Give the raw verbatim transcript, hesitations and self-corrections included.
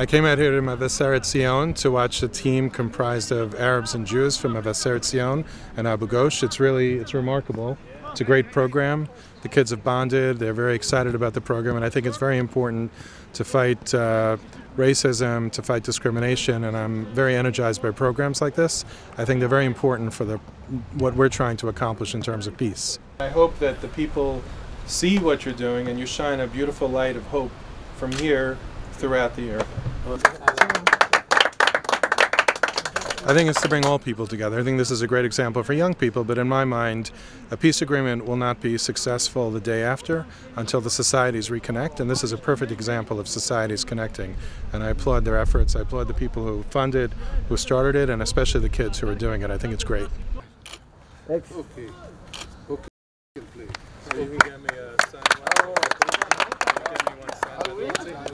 I came out here to Mevasseret Zion to watch a team comprised of Arabs and Jews from Mevasseret Zion and Abu Ghosh. It's really, it's remarkable. It's a great program. The kids have bonded. They're very excited about the program, and I think it's very important to fight uh, racism, to fight discrimination, and I'm very energized by programs like this. I think they're very important for the, what we're trying to accomplish in terms of peace. I hope that the people see what you're doing and you shine a beautiful light of hope from here throughout the year. I think it's to bring all people together. I think this is a great example for young people, but in my mind, a peace agreement will not be successful the day after until the societies reconnect, and this is a perfect example of societies connecting. And I applaud their efforts. I applaud the people who funded, who started it, and especially the kids who are doing it. I think it's great. Thanks. Okay.